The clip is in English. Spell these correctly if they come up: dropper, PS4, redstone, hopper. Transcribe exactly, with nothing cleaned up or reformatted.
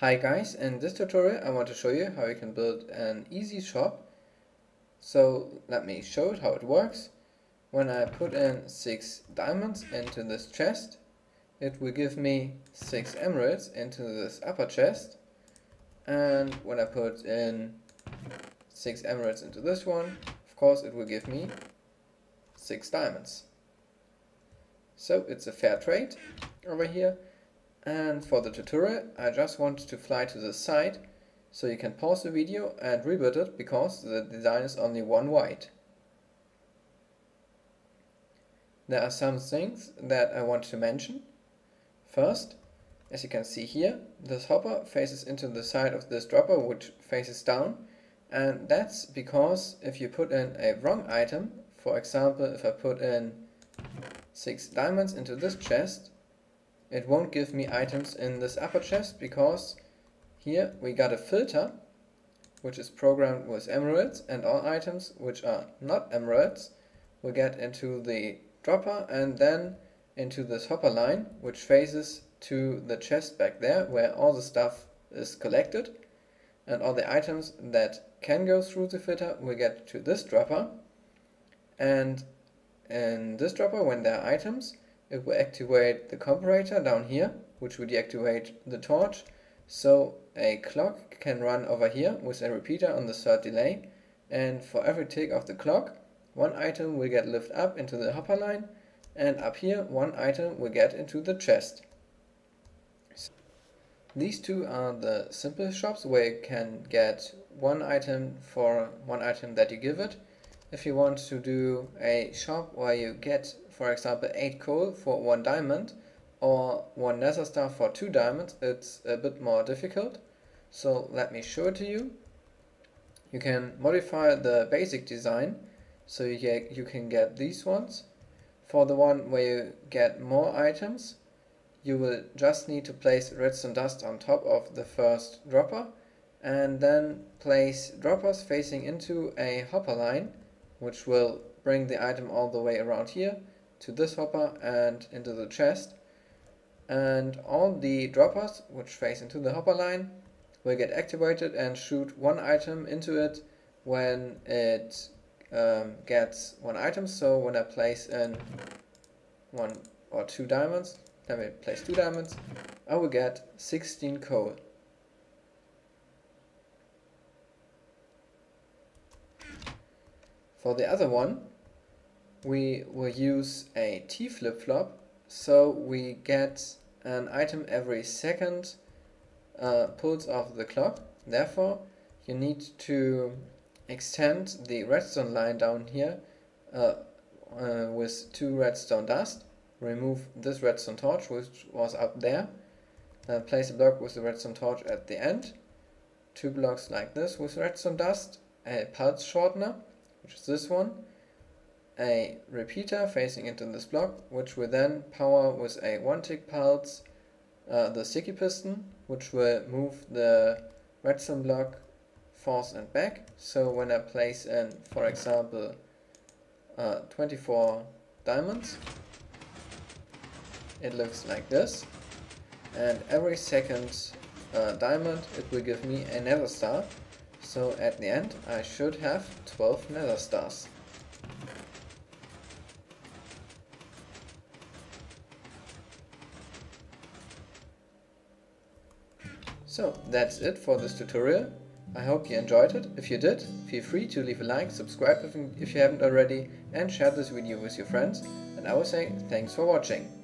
Hi guys, in this tutorial I want to show you how you can build an easy shop. So let me show it how it works. When I put in six diamonds into this chest, it will give me six emeralds into this upper chest, and when I put in six emeralds into this one, of course it will give me six diamonds. So it's a fair trade over here. And for the tutorial, I just want to fly to the side, so you can pause the video and rebuild it, because the design is only one wide. There are some things that I want to mention. First, as you can see here, this hopper faces into the side of this dropper, which faces down, and that's because if you put in a wrong item, for example, if I put in six diamonds into this chest, it won't give me items in this upper chest, because here we got a filter which is programmed with emeralds, and all items which are not emeralds will get into the dropper and then into this hopper line, which faces to the chest back there where all the stuff is collected, and all the items that can go through the filter will get to this dropper, and in this dropper, when there are items, it will activate the comparator down here, which will deactivate the torch, so a clock can run over here with a repeater on the third delay, and for every tick of the clock, one item will get lifted up into the hopper line, and up here one item will get into the chest. So these two are the simple shops where you can get one item for one item that you give it. If you want to do a shop where you get, for example, eight coal for one diamond or one nether star for two diamonds, it's a bit more difficult. So let me show it to you. You can modify the basic design, so you, get, you can get these ones. For the one where you get more items, you will just need to place redstone dust on top of the first dropper, and then place droppers facing into a hopper line, which will bring the item all the way around here to this hopper and into the chest, and all the droppers which face into the hopper line will get activated and shoot one item into it when it um, gets one item. So when I place in one or two diamonds, let me place two diamonds, I will get sixteen coal. For the other one, we will use a T flip-flop, so we get an item every second uh, pulse of the clock. Therefore, you need to extend the redstone line down here uh, uh, with two redstone dust, remove this redstone torch which was up there, uh, place a block with the redstone torch at the end, two blocks like this with redstone dust, a pulse shortener, which is this one, a repeater facing into this block, which will then power with a one tick pulse uh, the sticky piston, which will move the redstone block forth and back. So when I place in, for example, uh, twenty-four diamonds, it looks like this, and every second uh, diamond it will give me a nether star, so at the end I should have twelve nether stars. So that's it for this tutorial. I hope you enjoyed it. If you did, feel free to leave a like, subscribe if you haven't already, and share this video with your friends, and I will say thanks for watching.